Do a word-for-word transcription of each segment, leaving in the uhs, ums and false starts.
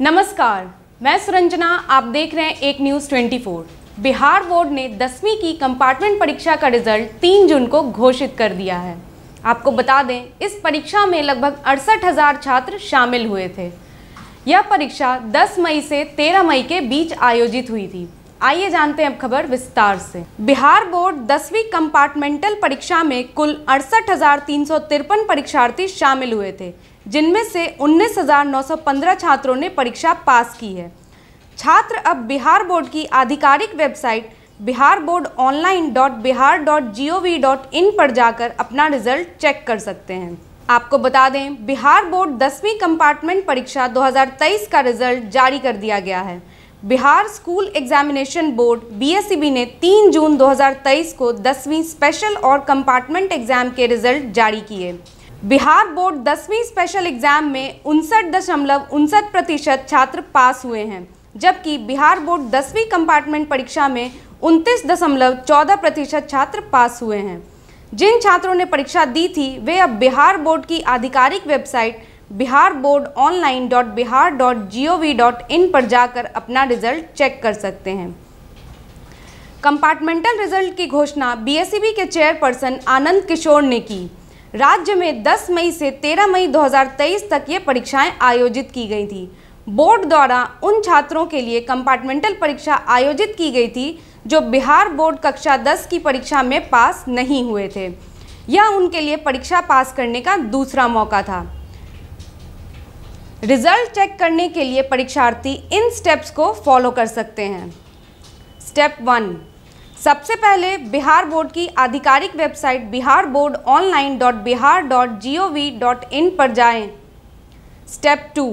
नमस्कार, मैं सुरंजना, आप देख रहे हैं एक न्यूज चौबीस। बिहार बोर्ड ने दसवीं की कंपार्टमेंट परीक्षा का रिजल्ट तीन जून को घोषित कर दिया है। आपको बता दें, इस परीक्षा में लगभग अड़सठ हजार छात्र शामिल हुए थे। यह परीक्षा दस मई से तेरह मई के बीच आयोजित हुई थी। आइए जानते हैं अब खबर विस्तार से। बिहार बोर्ड दसवीं कंपार्टमेंटल परीक्षा में कुल अड़सठ हजार तीन सौ तिरपन परीक्षार्थी शामिल हुए थे, जिनमें से उन्नीस हजार नौ सौ पंद्रह छात्रों ने परीक्षा पास की है। छात्र अब बिहार बोर्ड की आधिकारिक website Bihar board online dot Bihar dot G O V dot in पर जाकर अपना रिजल्ट चेक कर सकते हैं। आपको बता दें, बिहार बोर्ड दसवीं कंपार्टमेंट परीक्षा दो हजार तेईस का रिजल्ट जारी कर दिया गया है। Bihar school examination board B S E B ने तीन जून दो हजार तेईस को दसवीं स्पेशल और कंपार्टमेंट एग्जाम के रिजल्ट जारी किए। बिहार बोर्ड दसवीं स्पेशल एग्जाम में उनसठ दशमलव उनसठ प्रतिशत छात्र पास हुए हैं, जबकि बिहार बोर्ड दसवीं कंपार्टमेंट परीक्षा में उनतीस दशमलव चौदह प्रतिशत छात्र पास हुए हैं। जिन छात्रों ने परीक्षा दी थी, वे अब बिहार बोर्ड की आधिकारिक website Bihar board online dot Bihar dot G O V dot in पर जाकर अपना रिजल्ट चेक कर सकते हैं। कंपार्टमेंटल रिजल्ट की घोषणा बी एस ई बी के चेयरपर्सन आनंद किशोर ने की। राज्य में दस मई से तेरह मई दो हजार तेईस तक ये परीक्षाएं आयोजित की गई थी। बोर्ड द्वारा उन छात्रों के लिए कंपार्टमेंटल परीक्षा आयोजित की गई थी जो बिहार बोर्ड कक्षा दस की परीक्षा में पास नहीं हुए थे। यह उनके लिए परीक्षा पास करने का दूसरा मौका था। रिजल्ट चेक करने के लिए परीक्षार्थी इन स्टेप्स को फॉलो कर सकते हैं। स्टेप वन, सबसे पहले बिहार बोर्ड की आधिकारिक website Bihar board online dot Bihar dot G O V dot in पर जाएं। स्टेप टू,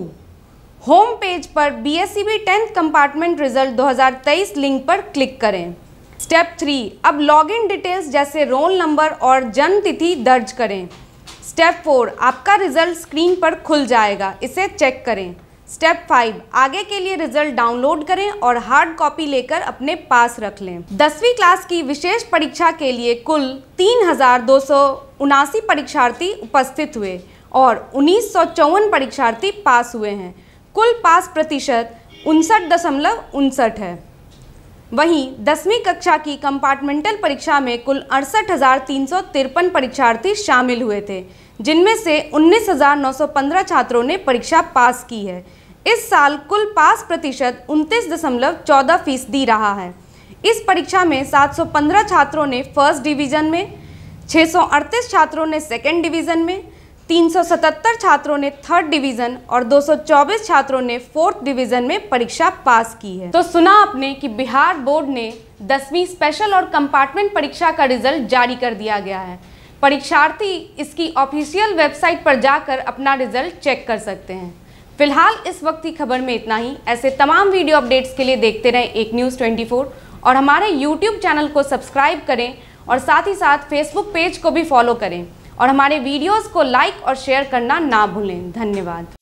होम पेज पर B S C B tenth compartment result दो हजार तेईस लिंक पर क्लिक करें। स्टेप थ्री, अब लॉगिन डिटेल्स जैसे रोल नंबर और जन्म तिथि दर्ज करें। स्टेप फोर, आपका रिजल्ट स्क्रीन पर खुल जाएगा, इसे चेक करें। स्टेप फाइव, आगे के लिए रिजल्ट डाउनलोड करें और हार्ड कॉपी लेकर अपने पास रख लें। दसवीं क्लास की विशेष परीक्षा के लिए कुल तीन हजार दो सौ उनासी परीक्षार्थी उपस्थित हुए और उन्नीस सौ चौवन परीक्षार्थी पास हुए हैं। कुल पास प्रतिशत उनसठ दशमलव उनसठ है। वहीं दसवीं कक्षा की कंपार्टमेंटल परीक्षा में कुल अड़सठ हजार तीन सौ तिरपन परीक्षार्थी शामिल हुए थे, जिनमें से उन्नीस हजार नौ सौ पंद्रह छात्रों ने परीक्षा पास की है। इस साल कुल पास प्रतिशत उनतीस दशमलव चौदह फीसदी रहा है। इस परीक्षा में सात सौ पंद्रह छात्रों ने फर्स्ट डिवीज़न में, छः सौ अड़तीस छात्रों ने सेकेंड डिवीज़न में, तीन सौ सतहत्तर छात्रों ने थर्ड डिवीज़न और दो सौ चौबीस छात्रों ने फोर्थ डिवीज़न में परीक्षा पास की है। तो सुना आपने कि बिहार बोर्ड ने दसवीं स्पेशल और कंपार्टमेंट परीक्षा का रिजल्ट जारी कर दिया गया है। परीक्षार्थी इसकी ऑफिशियल वेबसाइट पर जाकर अपना रिजल्ट चेक कर सकते हैं। फिलहाल इस वक्त की खबर में इतना ही। ऐसे तमाम वीडियो अपडेट्स के लिए देखते रहें एक न्यूज़ चौबीस और हमारे यूट्यूब चैनल को सब्सक्राइब करें और साथ ही साथ फेसबुक पेज को भी फॉलो करें और हमारे वीडियोस को लाइक और शेयर करना ना भूलें। धन्यवाद।